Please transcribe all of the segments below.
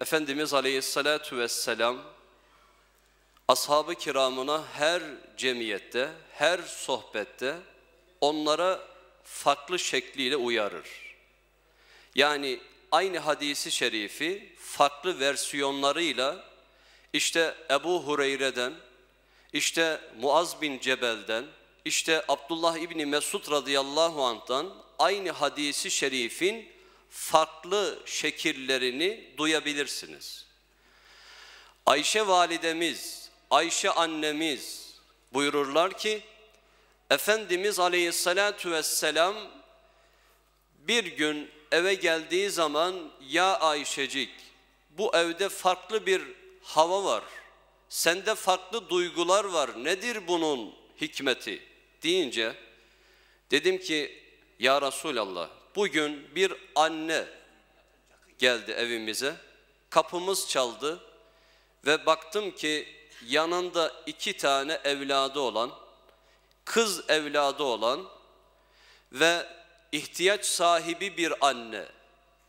Efendimiz Aleyhissalatu vesselam ashab-ı kiramına her cemiyette, her sohbette onlara farklı şekliyle uyarır. Yani aynı hadisi şerifi farklı versiyonlarıyla işte Ebu Hureyre'den, işte Muaz bin Cebel'den, işte Abdullah İbni Mesud radıyallahu anh'tan aynı hadisi şerifin farklı şekillerini duyabilirsiniz. Ayşe validemiz, Ayşe annemiz buyururlar ki, Efendimiz Aleyhissalatu vesselam bir gün eve geldiği zaman, "Ya Ayşecik, bu evde farklı bir hava var, sende farklı duygular var, nedir bunun hikmeti?" deyince dedim ki, "Ya Resulallah, bugün bir anne geldi evimize, kapımız çaldı ve baktım ki yanında 2 tane evladı olan, kız evladı olan ve ihtiyaç sahibi bir anne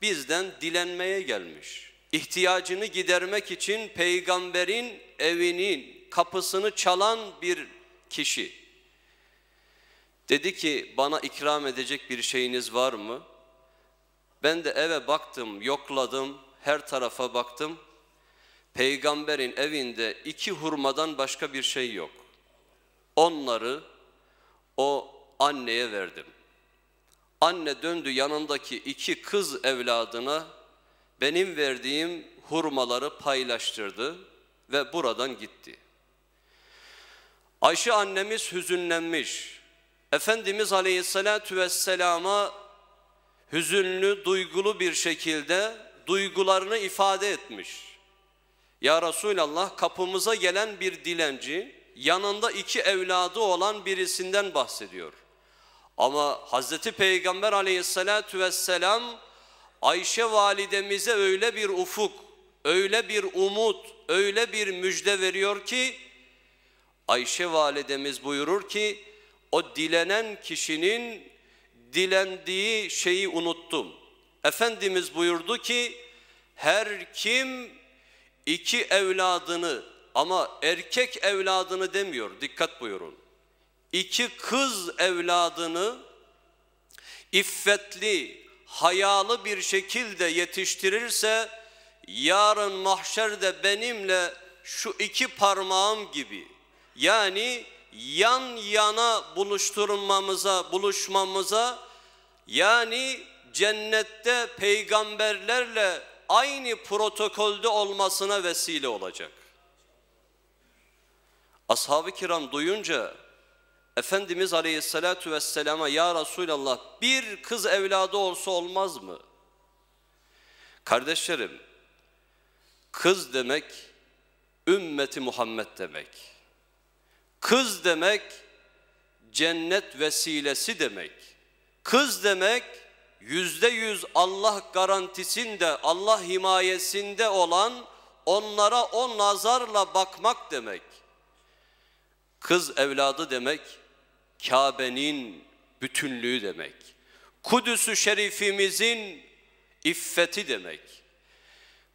bizden dilenmeye gelmiş. İhtiyacını gidermek için peygamberin evinin kapısını çalan bir kişi. Dedi ki, bana ikram edecek bir şeyiniz var mı? Ben de eve baktım, yokladım, her tarafa baktım. Peygamberin evinde 2 hurmadan başka bir şey yok. Onları o anneye verdim. Anne döndü yanındaki 2 kız evladına benim verdiğim hurmaları paylaştırdı ve buradan gitti." Ayşe annemiz hüzünlenmiş. Efendimiz Aleyhissalatu vesselama hüzünlü, duygulu bir şekilde duygularını ifade etmiş. "Ya Resulallah, kapımıza gelen bir dilenci, yanında 2 evladı olan birisinden bahsediyor." Ama Hazreti Peygamber Aleyhissalatu vesselam Ayşe validemize öyle bir ufuk, öyle bir umut, öyle bir müjde veriyor ki Ayşe validemiz buyurur ki, "O dilenen kişinin dilendiği şeyi unuttum." Efendimiz buyurdu ki, "Her kim 2 evladını ama erkek evladını demiyor, dikkat buyurun. 2 kız evladını iffetli, hayalı bir şekilde yetiştirirse yarın mahşerde benimle şu 2 parmağım gibi, yani yan yana buluşmamıza, yani cennette peygamberlerle aynı protokolde olmasına vesile olacak." Ashab-ı kiram duyunca Efendimiz Aleyhissalatu vesselama, "Ya Resulallah, bir kız evladı olsa olmaz mı?" Kardeşlerim, kız demek ümmeti Muhammed demek. Kız demek cennet vesilesi demek. Kız demek %100 Allah garantisinde, Allah himayesinde olan, onlara o nazarla bakmak demek. Kız evladı demek Kabe'nin bütünlüğü demek. Kudüs-ü şerifimizin iffeti demek.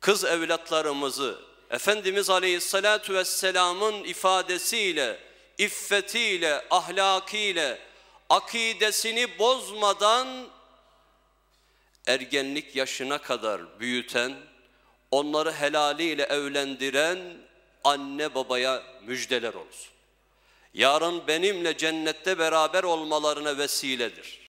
Kız evlatlarımızı Efendimiz Aleyhissalatu vesselam'ın ifadesiyle, iffetiyle, ahlakıyla, akidesini bozmadan ergenlik yaşına kadar büyüten, onları helaliyle evlendiren anne babaya müjdeler olsun. Yarın benimle cennette beraber olmalarına vesiledir.